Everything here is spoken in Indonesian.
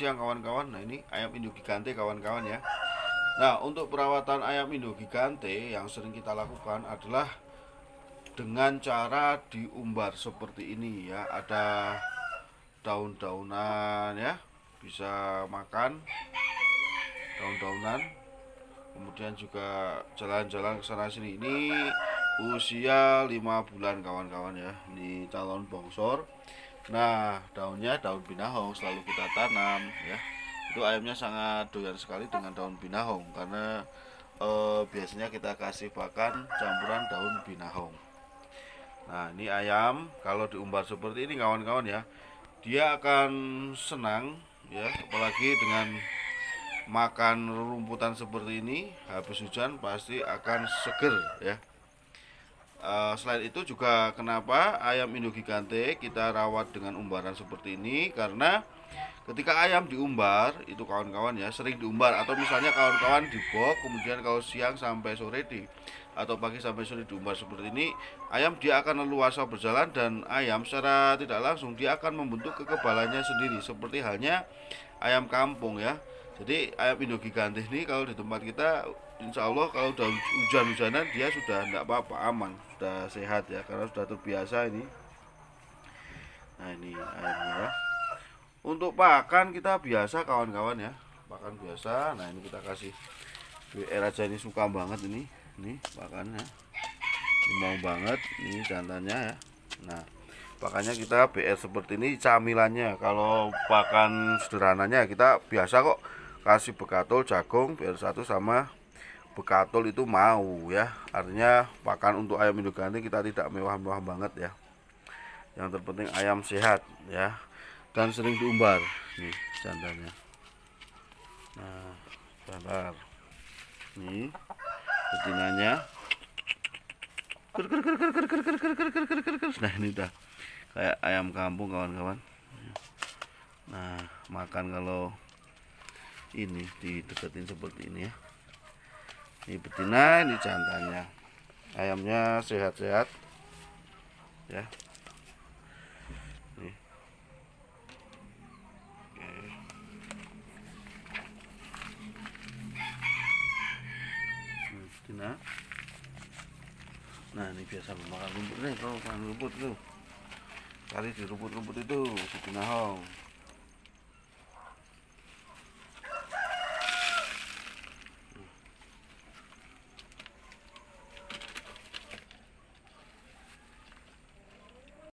siang kawan-kawan. Nah ini ayam Indio Gigante kawan-kawan ya. Nah untuk perawatan ayam Indio Gigante yang sering kita lakukan adalah dengan cara diumbar seperti ini ya. Ada daun-daunan ya, bisa makan daun-daunan. Kemudian juga jalan-jalan ke sana sini. Ini usia 5 bulan kawan-kawan ya. Ini calon bongsor. Nah daunnya daun binahong, selalu kita tanam ya. Itu ayamnya sangat doyan sekali dengan daun binahong, karena biasanya kita kasih pakan campuran daun binahong. Nah ini ayam kalau diumbar seperti ini kawan-kawan ya, dia akan senang ya. Apalagi dengan makan rumputan seperti ini, habis hujan pasti akan seger ya. Selain itu juga kenapa ayam Indio Gigante kita rawat dengan umbaran seperti ini, karena ketika ayam diumbar itu kawan-kawan ya, sering diumbar, atau misalnya kawan-kawan dibok, kemudian kalau siang sampai sore atau pagi sampai sore diumbar seperti ini, ayam dia akan leluasa berjalan, dan ayam secara tidak langsung dia akan membentuk kekebalannya sendiri, seperti halnya ayam kampung ya. Jadi ayam Indio Gigante ini kalau di tempat kita, insya Allah kalau udah hujan-hujanan dia sudah tidak apa-apa, aman, sudah sehat ya, karena sudah terbiasa ini. Nah ini ayamnya. Untuk pakan kita biasa kawan-kawan ya, pakan biasa. Nah ini kita kasih BR aja, ini suka banget ini. Ini pakannya, ini mau banget, ini jantannya ya. Nah pakannya kita BR seperti ini, camilannya. Kalau pakan sederhananya kita biasa kok kasih bekatul, jagung, PR1 sama bekatul itu mau ya. Artinya pakan untuk ayam Indio Gigante kita tidak mewah-mewah banget ya. Yang terpenting ayam sehat ya, dan sering diumbar. Nih jantannya. Nah, jantan. Nih betinanya. Nah, ini dah kayak ayam kampung kawan-kawan. Nah, makan kalau ini dideketin seperti ini ya. Ini betina, ini jantannya. Ayamnya sehat-sehat ya. Nih. Oke. Ini betina. Nah ini biasa memakan rumput nih, kalau makan rumput tuh cari di rumput-rumput itu, di binahong.